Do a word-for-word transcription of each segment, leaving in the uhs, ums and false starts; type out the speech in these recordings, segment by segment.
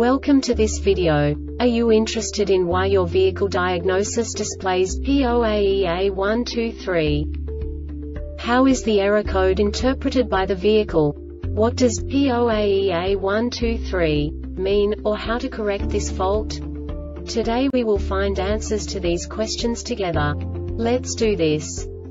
Welcome to this video. Are you interested in why your vehicle diagnosis displays P zero A E A one two three? How is the error code interpreted by the vehicle? What does P zero A E A one two three mean, or how to correct this fault? Today we will find answers to these questions together. Let's do this.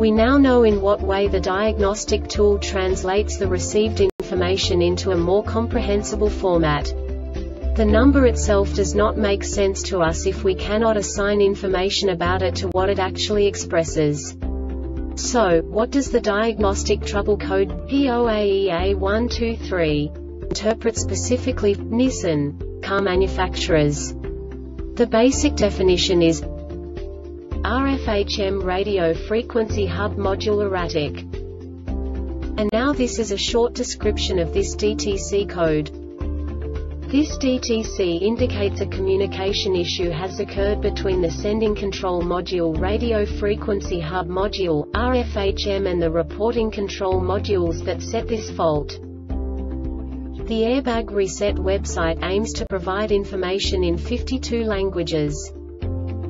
We now know in what way the diagnostic tool translates the received information into a more comprehensible format. The number itself does not make sense to us if we cannot assign information about it to what it actually expresses. So, what does the diagnostic trouble code P zero A E A one two three interpret specifically for Nissan car manufacturers? The basic definition is R F H M Radio Frequency Hub Module erratic. And now this is a short description of this D T C code. This D T C indicates a communication issue has occurred between the sending control module Radio Frequency Hub Module, R F H M, and the reporting control modules that set this fault. The Airbag Reset website aims to provide information in fifty-two languages.